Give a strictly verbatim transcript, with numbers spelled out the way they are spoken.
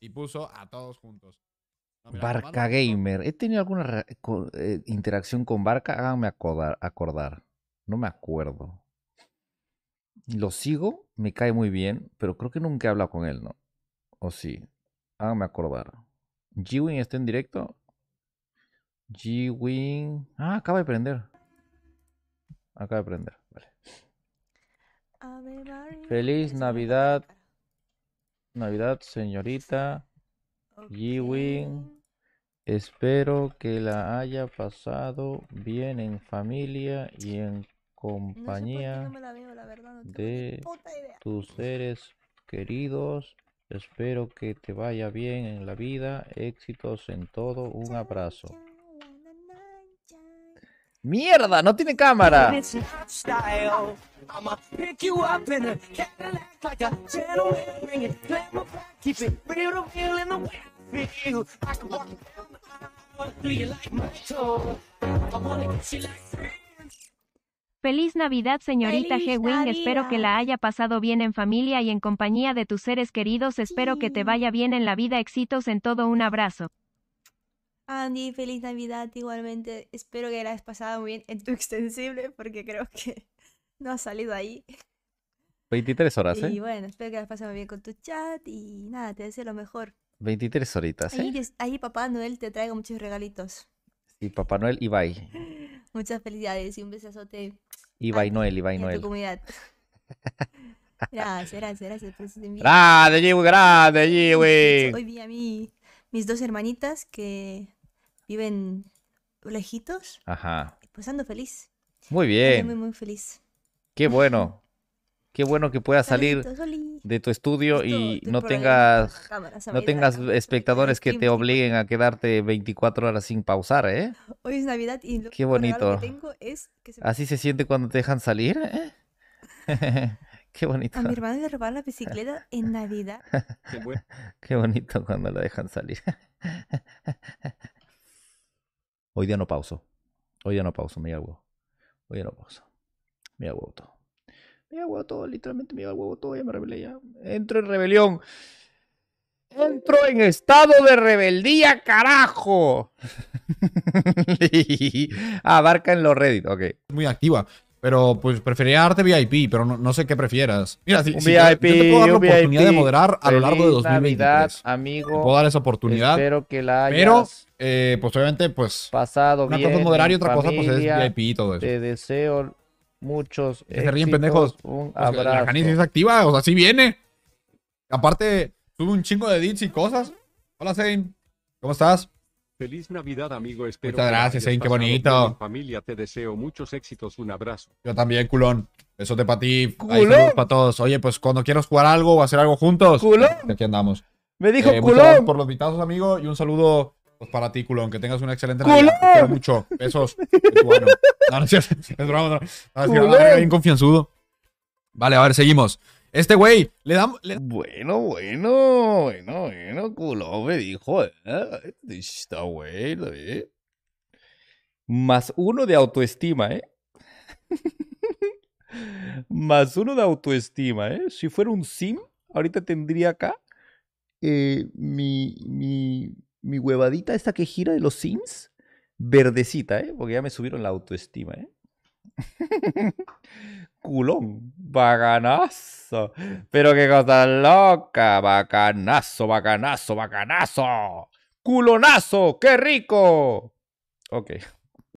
y puso a todos juntos. No, mira, Barca Gamer. ¿He tenido alguna eh, interacción con Barca? Háganme acordar, acordar. No me acuerdo. Lo sigo, me cae muy bien, pero creo que nunca he hablado con él, ¿no? O sí. Háganme acordar. ¿Jiwin está en directo? Jiwin... Ah, acaba de prender. Acaba de prender, vale. Feliz Navidad. Navidad, señorita. Jiwin, espero que la haya pasado bien en familia y en compañía de tus seres queridos. Espero que te vaya bien en la vida. Éxitos en todo. Un abrazo. ¡Mierda! ¡No tiene cámara! Feliz Navidad, señorita Hewing. Espero que la haya pasado bien en familia y en compañía de tus seres queridos. Espero que te vaya bien en la vida. Éxitos en todo. Un abrazo. Andy, feliz Navidad igualmente. Espero que la hayas pasado muy bien en tu extensible, porque creo que no has salido ahí. veintitrés horas, ¿eh? Y bueno, espero que la hayas pasado bien con tu chat y nada, te deseo lo mejor. veintitrés horitas, ¿eh? Ahí, ahí Papá Noel te traiga muchos regalitos. Sí, Papá Noel y bye. Muchas felicidades y un besazote. Y bye Noel, y bye Noel. A tu comunidad. Gracias, gracias, gracias por ese envío. ¡Grande, Jiwin! ¡Grande, Jiwin! Hoy vi a mí, mis dos hermanitas que... viven lejitos. Ajá. Pues ando feliz. Muy bien. Ando muy, muy feliz. Qué bueno. Qué bueno que puedas salir de tu estudio y no tengas no tengas espectadores que te obliguen a quedarte veinticuatro horas sin pausar, ¿eh? Hoy es Navidad y lo que tengo es que se... Así se siente cuando te dejan salir, ¿eh? Qué bonito. A mi hermano le robaron la bicicleta en Navidad. Qué bueno. Qué bonito cuando lo dejan salir. Hoy día no pauso. Hoy día no pauso, me lleva el huevo. Hoy día no pauso. Me lleva el huevo todo. Me lleva el huevo todo, literalmente me lleva el huevo todo. Ya me rebelé, ya. Entro en rebelión. Entro en estado de rebeldía, carajo. Abarca en los Reddit, ok. Muy activa, pero pues preferiría darte V I P, pero no, no sé qué prefieras. Mira, si, un si V I P, te, yo te puedo dar la oportunidad V I P, de moderar a lo largo de dos mil veintitrés. Navidad, amigo. Te puedo dar esa oportunidad. Espero que la hayas... Pero... Eh, pues obviamente, pues pasado una bien, cosa es moderar y otra familia, cosa pues es V I P y todo eso. Te deseo muchos éxitos, se ríen pendejos. Un abrazo. La canicia es activa, o sea, sí viene. Aparte, sube un chingo de edits y cosas. Hola, Zein. ¿Cómo estás? Feliz Navidad, amigo. Espero Muchas gracias, Zein. Qué bonito. Familia, te deseo muchos éxitos. Un abrazo. Yo también, culón. Besote para ti. Saludos para todos. Oye, pues cuando quieras jugar algo o hacer algo juntos, culón. Aquí andamos. Me dijo eh, culón. Por los vitazos, amigo. Y un saludo. Pues para ti, culón, que tengas una excelente Navidad. Te quiero mucho. Besos. Bueno. No, no es cierto. Es broma. No, no, no, no, bien confianzudo. Vale, a ver, seguimos. Este güey, le damos... Le... Bueno, bueno, bueno, bueno, culón, me dijo. ¿Eh? Está bueno, ¿eh? Más uno de autoestima, ¿eh? Más uno de autoestima, ¿eh? Si fuera un sim, ahorita tendría acá eh, mi... mi... mi huevadita esta que gira de los sims, verdecita, ¿eh? Porque ya me subieron la autoestima, ¿eh? Culón, bacanazo. Pero qué cosa loca, bacanazo, bacanazo, bacanazo. Culonazo, qué rico. Ok.